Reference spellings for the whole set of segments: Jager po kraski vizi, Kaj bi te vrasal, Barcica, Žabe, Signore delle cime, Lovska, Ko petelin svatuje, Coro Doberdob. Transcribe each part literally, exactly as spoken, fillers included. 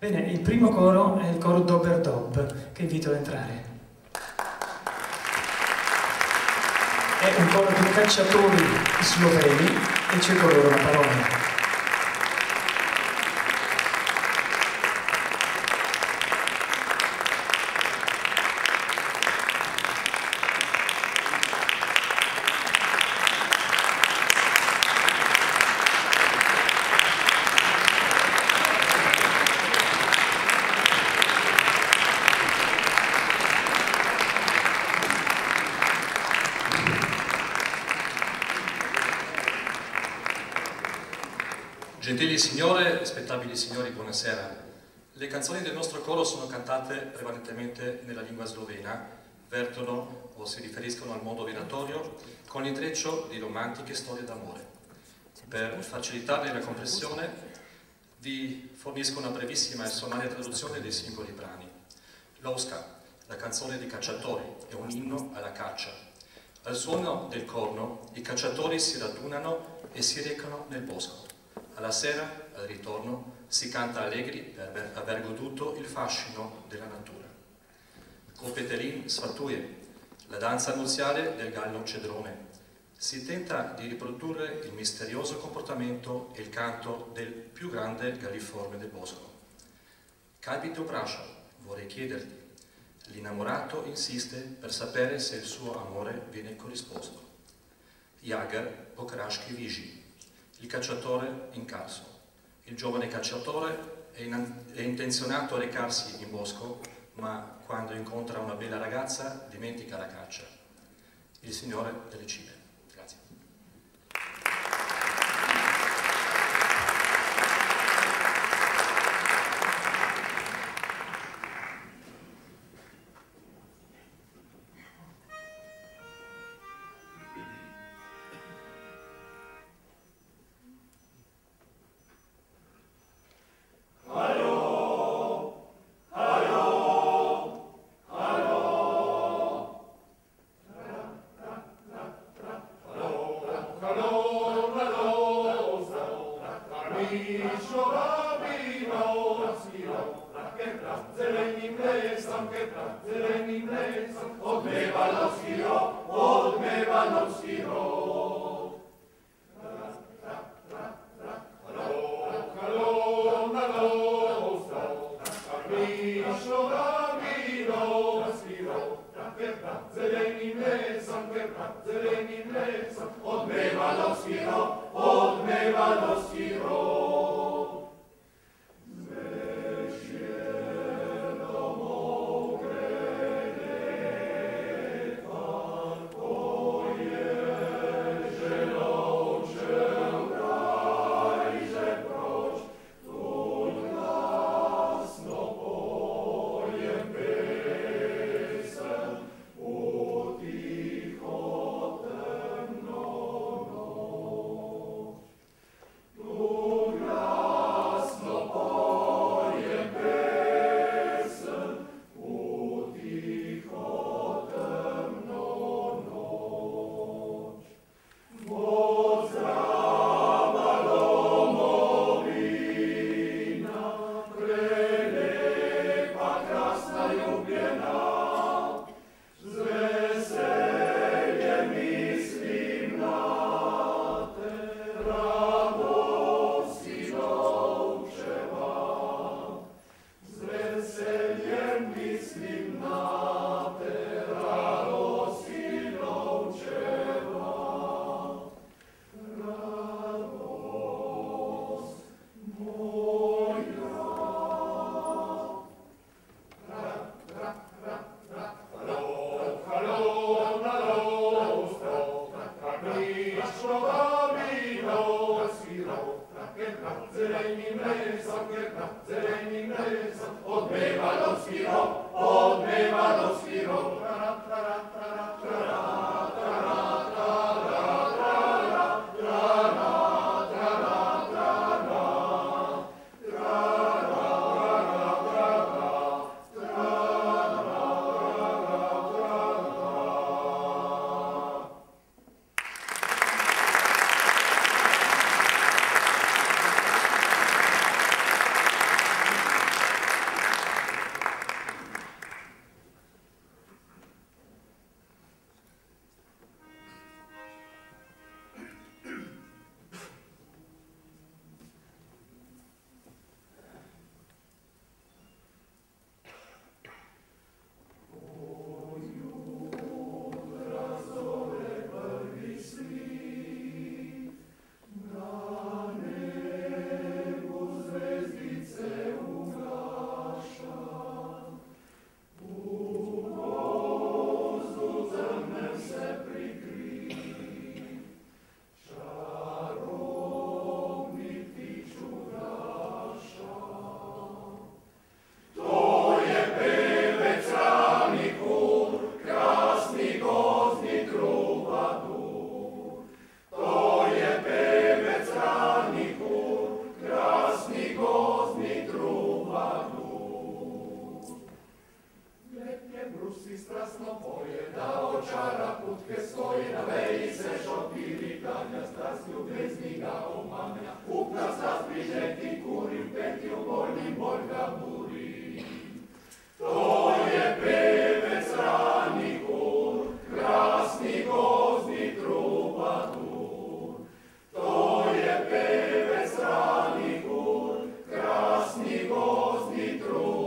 Bene, il primo coro è il coro Doberdob, che invito ad entrare. È un coro di cacciatori sloveni e c'è con loro una parola. Gentili signore, rispettabili signori, buonasera. Le canzoni del nostro coro sono cantate prevalentemente nella lingua slovena, vertono o si riferiscono al mondo venatorio, con l'intreccio di romantiche storie d'amore. Per facilitarne la comprensione, vi fornisco una brevissima e sommaria traduzione dei singoli brani. Lovska, la canzone dei cacciatori, è un inno alla caccia. Al suono del corno, i cacciatori si radunano e si recano nel bosco. Alla sera, al ritorno, si canta allegri per aver goduto il fascino della natura. Ko petelin svatuje, la danza nuziale del gallo cedrone. Si tenta di riprodurre il misterioso comportamento e il canto del più grande galliforme del bosco. Kaj bi te vrasal, vorrei chiederti. L'innamorato insiste per sapere se il suo amore viene corrisposto. Jager po kraski vizi. Il cacciatore incarso. Il giovane cacciatore è, in, è intenzionato a recarsi in bosco, ma quando incontra una bella ragazza dimentica la caccia. Il Signore delle cime. Grazie. stara putke stoji na veji se šopili kanja strastju bez njega omanja. Upra strast prižeti kurim peti u bolji morga buri. To je pevec rani kur, krasni gozni trubadur. To je pevec rani kur, krasni gozni trubadur.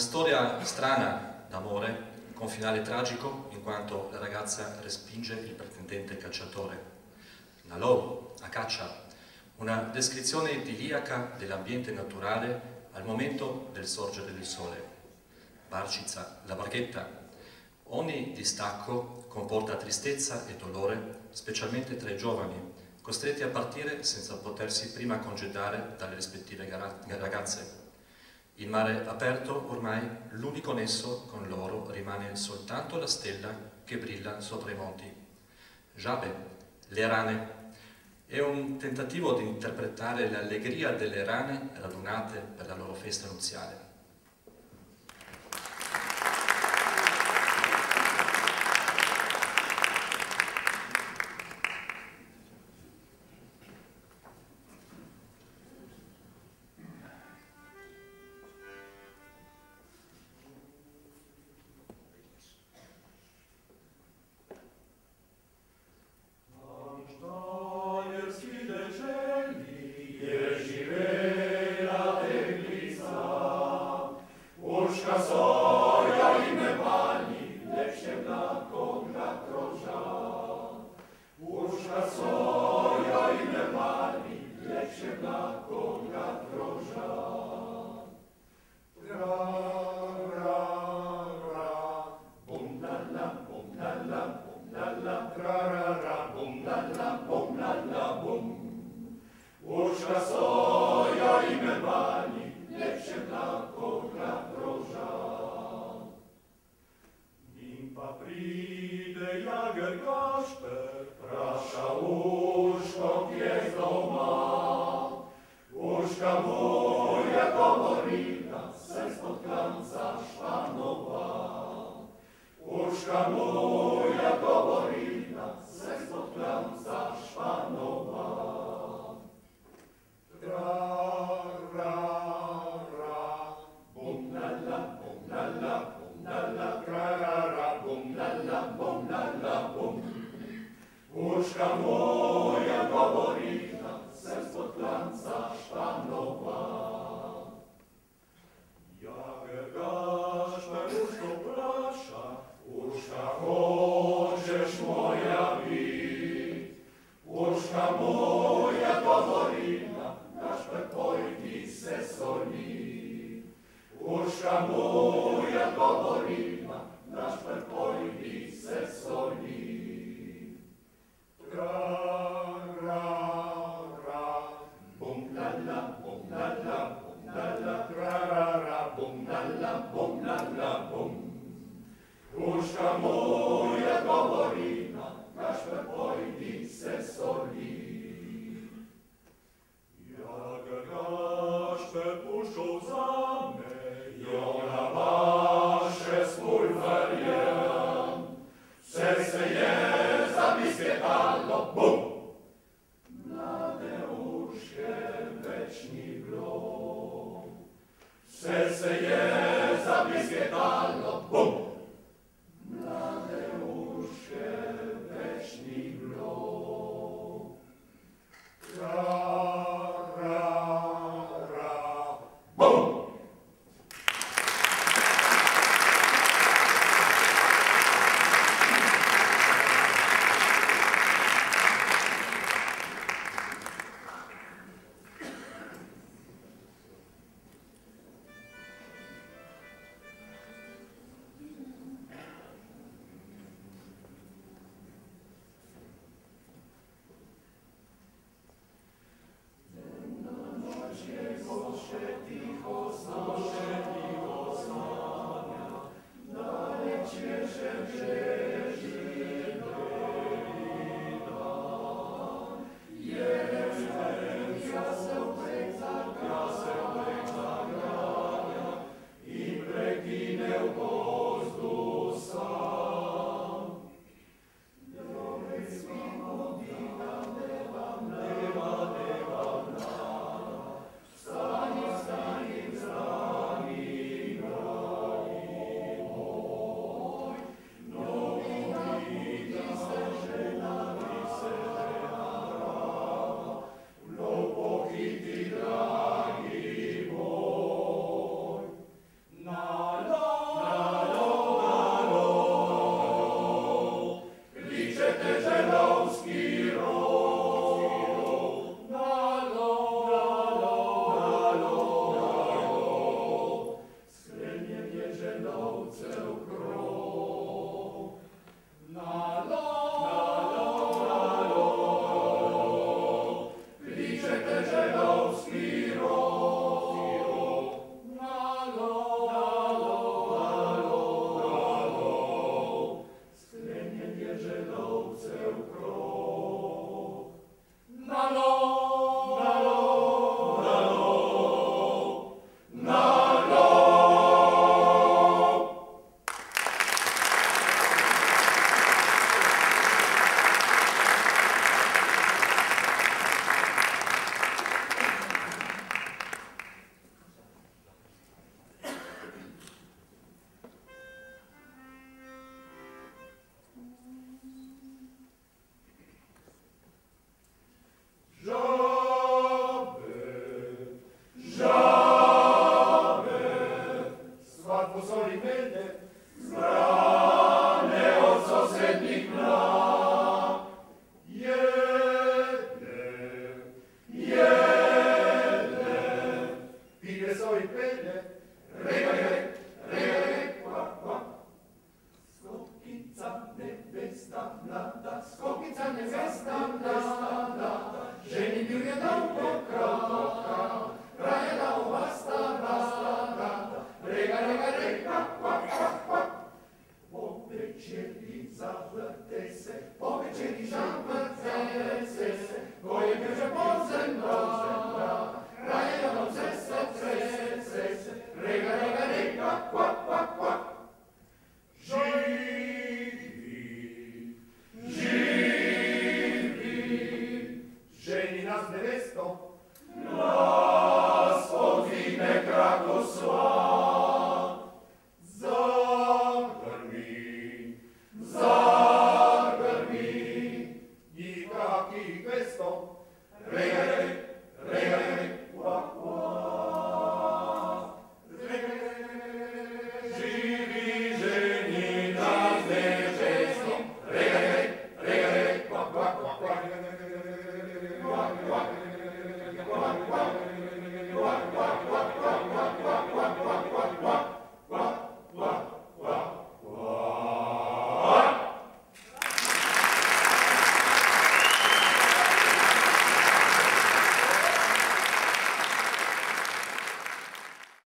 storia strana d'amore con finale tragico, in quanto la ragazza respinge il pretendente cacciatore. La loro, a caccia, una descrizione idilliaca dell'ambiente naturale al momento del sorgere del sole. Barcica, la barchetta. Ogni distacco comporta tristezza e dolore, specialmente tra i giovani, costretti a partire senza potersi prima congedare dalle rispettive ragazze. Il mare aperto, ormai, l'unico nesso con loro rimane soltanto la stella che brilla sopra i monti. Žabe, le rane. È un tentativo di interpretare l'allegria delle rane radunate per la loro festa nuziale. večeri zavrte se, po večeri zavrte se, ko je bil že pozem noč.